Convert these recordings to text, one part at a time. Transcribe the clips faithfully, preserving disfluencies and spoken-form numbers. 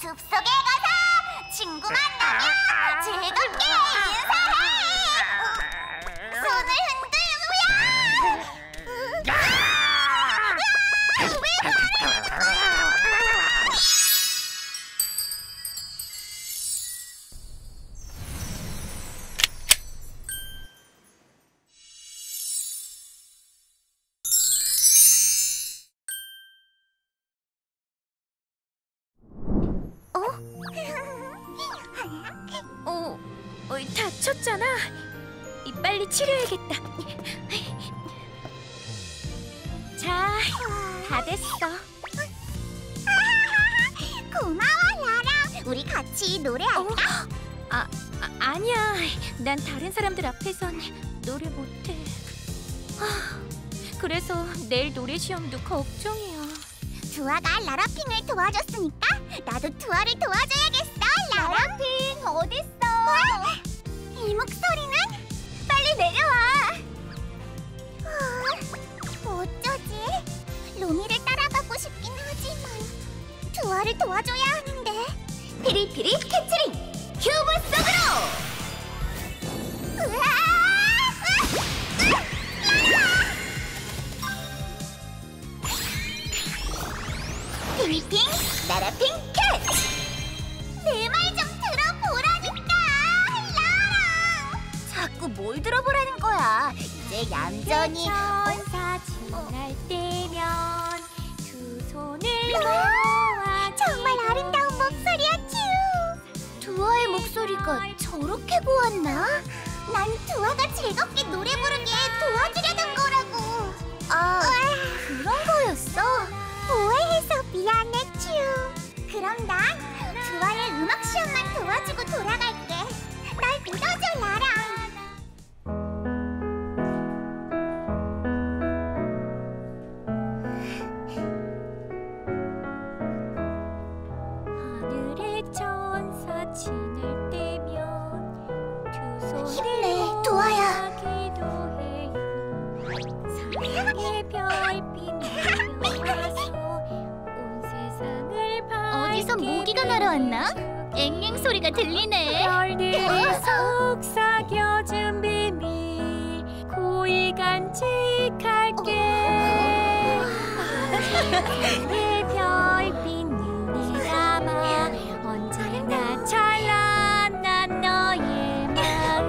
숲속에 가서 친구 만나면 즐겁게 인사해. 손을 흔들고요. 야! 왜 말을 안 어, 어, 다쳤잖아. 빨리 치료해야겠다. 자, 다 됐어. 고마워, 라라. 우리 같이 노래할까? 어? 아, 아, 아니야. 난 다른 사람들 앞에선 노래 못해. 그래서 내일 노래 시험도 걱정이야. 두아가 라라핑을 도와줬으니까 나도 두아를 도와줘야겠어. 라라핑 어딨어? 어? 이 목소리는? 빨리 내려와. 어, 어쩌지? 로미를 따라가고 싶긴 하지만 두아를 도와줘야 하는데. 피리피리 캐치링 큐브 속으로. 으아! 으아! 으아! 피리핑 라라핑 캐치! 내 말 좀 들어보라니까, 라라! 자꾸 뭘 들어보라는 거야? 이제 얌전히... 천사 지날 때면 두 손을 모아... 정말 아름다운 목소리야, 큐! 두아의 목소리가 저렇게 고왔나? 난 두아가 즐겁게 노래 부르게 도와주려던 거라고! 아, 그런 거였어? 오해해서 미안해, 큐! 그럼 난... 두아의 음악 시험만 도와주고 돌아갈게. 날 믿어줘, 라라. 하늘의 천사 지날 때면 두 손을 힘내, 두아야. 사랑의 별빛 어디서 모기가 날아왔나? 앵앵 소리가 들리네. 별들이 속삭여준 비밀 고이 간직할게. 내 별빛 눈이 감아 언제나 찬란한 너의 마음.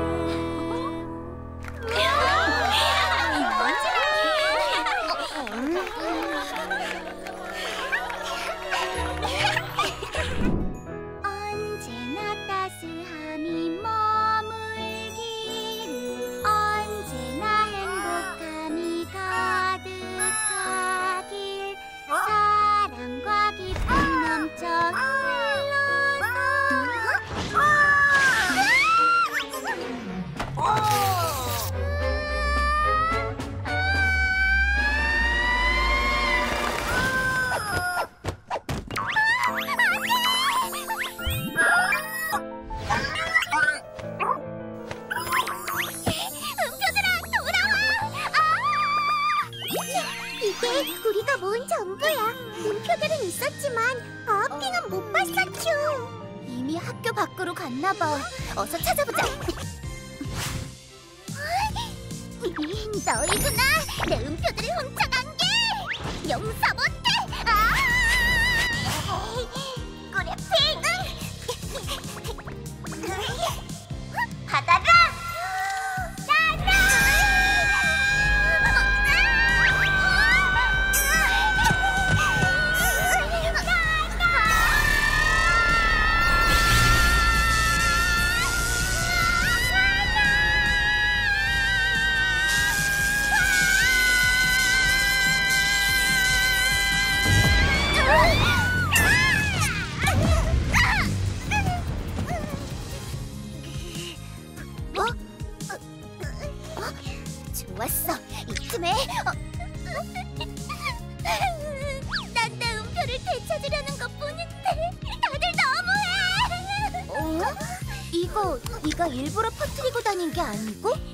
언제나 따스함이 머물기를, 언제나 행복함이 가득하길, 사랑과 기쁨 넘쳐 흘러서. 우리가 모은 전부야. 음표들은 있었지만 아핑은 못 봤어, 큐. 이미 학교 밖으로 갔나 봐. 어서 찾아보자. 너희구나, 내 음표들을 훔쳐간 게. 용서 못해. 아! 꾸레핑. 바다가. 좋았어, 이 틈에. 어. 난 내 음표를 되찾으려는 것뿐인데 다들 너무해. 어? 이거 네가 일부러 퍼뜨리고 다닌 게 아니고?